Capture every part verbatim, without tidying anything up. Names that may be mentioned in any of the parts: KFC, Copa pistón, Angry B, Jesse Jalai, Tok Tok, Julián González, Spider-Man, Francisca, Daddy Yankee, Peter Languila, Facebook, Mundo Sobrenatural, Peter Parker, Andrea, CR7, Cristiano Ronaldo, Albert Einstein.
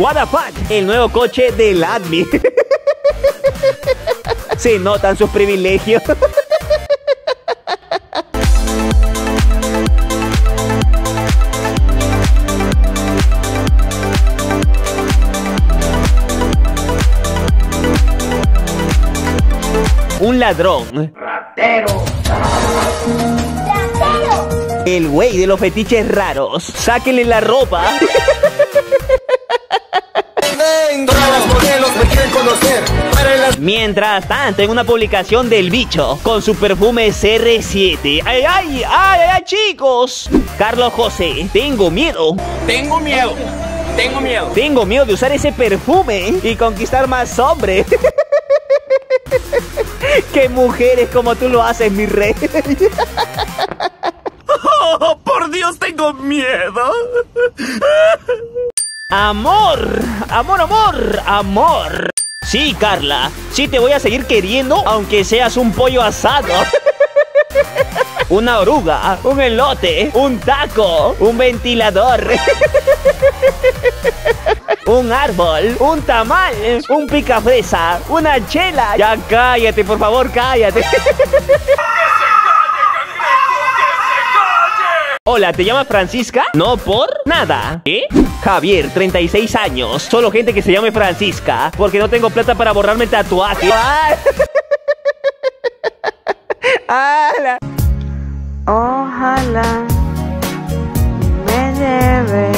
What the fuck, el nuevo coche del admin. Se notan sus privilegios. Un ladrón. Ratero. Ratero. El güey de los fetiches raros. Sáquenle la ropa. Mientras tanto, en una publicación del bicho con su perfume C R siete. ¡Ay, ay, ay, ay, chicos! Carlos José, tengo miedo. Tengo miedo. Tengo miedo. Tengo miedo de usar ese perfume y conquistar más hombres. ¡Qué mujeres como tú lo haces, mi rey! ¡Oh, por Dios, tengo miedo! ¡Amor! ¡Amor, amor! ¡Amor! Sí, Carla, sí te voy a seguir queriendo, aunque seas un pollo asado. Una oruga, un elote, un taco, un ventilador, un árbol, un tamal, un picafresa, una chela. Ya cállate, por favor, cállate. ¡Que se calle, cangrejo, que se calle! Hola, ¿te llamas Francisca? No por nada. ¿Eh? Javier, treinta y seis años. Solo gente que se llame Francisca, porque no tengo plata para borrarme el tatuaje. ¡Ay! ¡Ala! Ojalá me lleve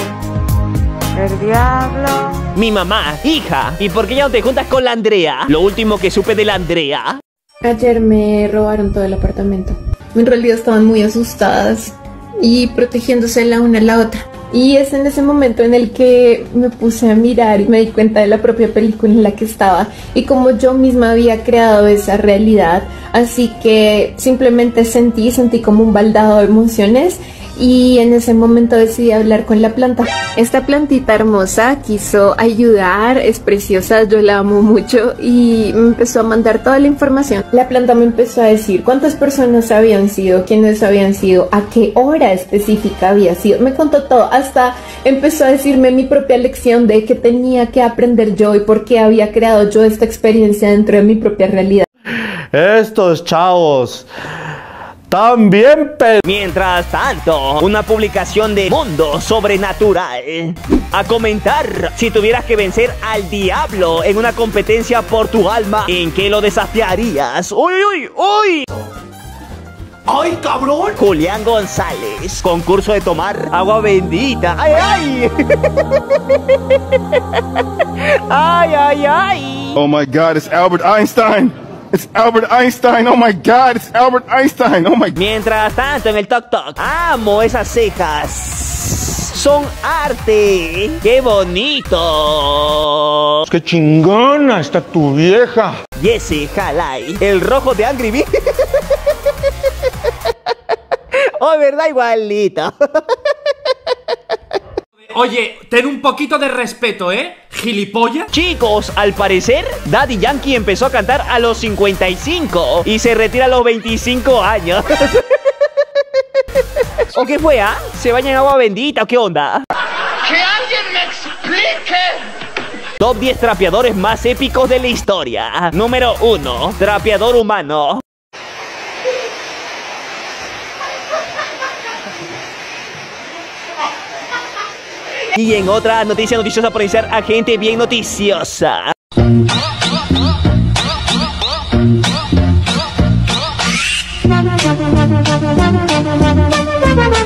el diablo. Mi mamá, hija, ¿y por qué ya no te juntas con la Andrea? Lo último que supe de la Andrea. Ayer me robaron todo el apartamento. En realidad estaban muy asustadas y protegiéndose la una a la otra. Y es en ese momento en el que me puse a mirar y me di cuenta de la propia película en la que estaba y como yo misma había creado esa realidad, así que simplemente sentí, sentí como un baldado de emociones y en ese momento decidí hablar con la planta. Esta plantita hermosa quiso ayudar, es preciosa, yo la amo mucho y me empezó a mandar toda la información. La planta me empezó a decir cuántas personas habían sido, quiénes habían sido, a qué hora específica había sido. Me contó todo, hasta empezó a decirme mi propia lección de qué tenía que aprender yo y por qué había creado yo esta experiencia dentro de mi propia realidad. Estos chavos... También, pero... Mientras tanto, una publicación de Mundo Sobrenatural. A comentar, si tuvieras que vencer al diablo en una competencia por tu alma, ¿en qué lo desafiarías? ¡Uy, uy, uy! ¡Ay, cabrón! Julián González, concurso de tomar agua bendita. ¡Ay, ay! ¡Ay, ay, ay! Oh my God, it's Albert Einstein. It's Albert Einstein, oh my God, it's Albert Einstein, oh my God. Mientras tanto en el Tok Tok, amo esas cejas, son arte, qué bonito. Qué chingona está tu vieja. Jesse Jalai, el rojo de Angry B. Oh, verdad, igualito. Oye, ten un poquito de respeto, ¿eh? ¿Gilipollas? Chicos, al parecer, Daddy Yankee empezó a cantar a los cincuenta y cinco y se retira a los veinticinco años. ¿O qué fue, ah? ¿Se baña en agua bendita o qué onda? ¡Que alguien me explique! Top diez trapeadores más épicos de la historia. Número uno, trapeador humano. Y en otra noticia noticiosa por iniciar a gente bien noticiosa.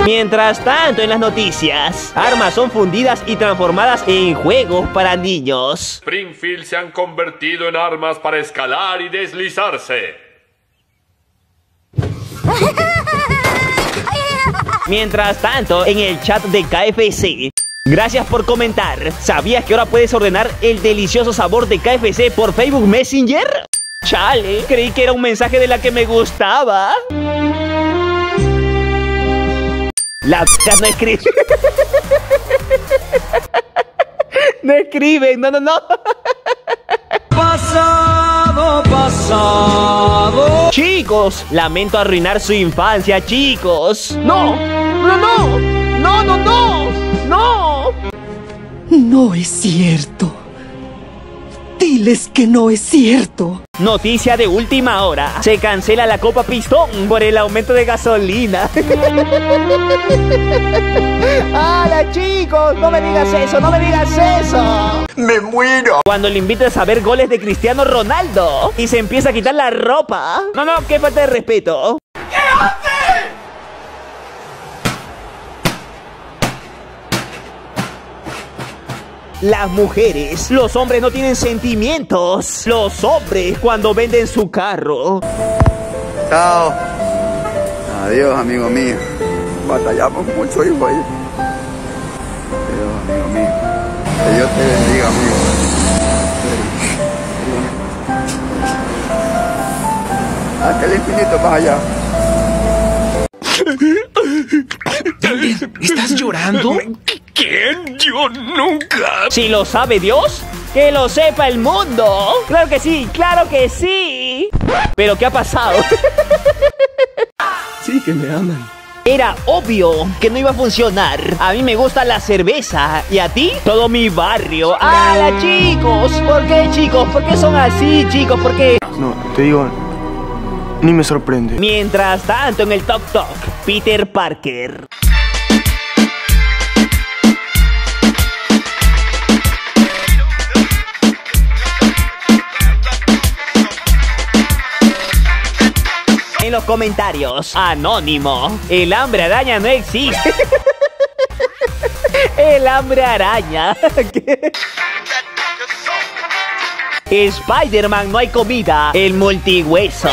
Mientras tanto en las noticias, armas son fundidas y transformadas en juegos para niños. Springfield se han convertido en armas para escalar y deslizarse. Mientras tanto en el chat de K F C. Gracias por comentar. ¿Sabías que ahora puedes ordenar el delicioso sabor de K F C por Facebook Messenger? Chale, creí que era un mensaje de la que me gustaba. La p*** no escribe. No escriben, no, no, no. Pasado, pasado. Chicos, lamento arruinar su infancia, chicos. No, no, no, no, no, no. ¡No! No es cierto. Diles que no es cierto. Noticia de última hora. Se cancela la Copa Pistón por el aumento de gasolina. ¡Hala, chicos! ¡No me digas eso! ¡No me digas eso! ¡Me muero! Cuando le invitas a ver goles de Cristiano Ronaldo y se empieza a quitar la ropa. No, no, qué falta de respeto. ¿Qué haces? Las mujeres, los hombres no tienen sentimientos. Los hombres cuando venden su carro. Chao. Adiós, amigo mío. Batallamos mucho, hijo. Adiós, amigo mío. Que Dios te bendiga, amigo. Hasta el infinito más allá. Julián, ¿estás llorando? ¿Quién? Yo nunca. Si lo sabe Dios, que lo sepa el mundo. Claro que sí, claro que sí. Pero ¿qué ha pasado? Sí, que me aman. Era obvio que no iba a funcionar. A mí me gusta la cerveza. ¿Y a ti? Todo mi barrio. ¡Hala, chicos! ¿Por qué, chicos? ¿Por qué son así, chicos? ¿Por qué? No, te digo... Ni me sorprende. Mientras tanto, en el Tok Tok, Peter Parker. En los comentarios, anónimo, el hambre araña no existe. El hambre araña. ¿Qué? Spider-Man no hay comida. El multihueso.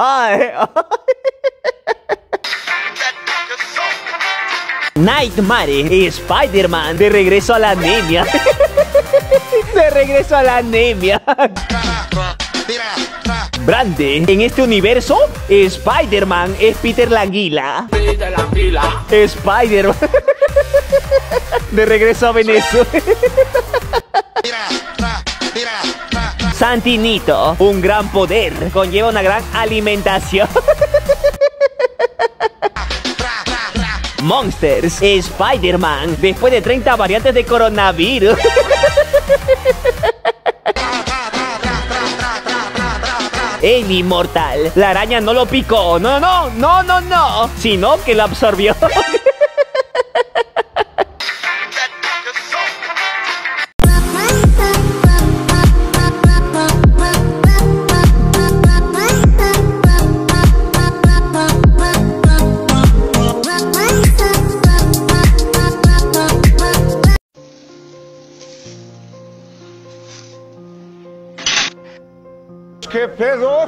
Ay, ay. Nightmare. Spider-Man de regreso a la anemia. De regreso a la anemia. Grande. En este universo, Spider-Man es Peter Languila. Peter Languila. Spider-Man. De regreso a Venezuela. Santinito. Un gran poder conlleva una gran alimentación. Monsters. Spider-Man. Después de treinta variantes de coronavirus. El inmortal. La araña no lo picó. No, no, no, no, no. Sino que lo absorbió. ¿Qué pedo?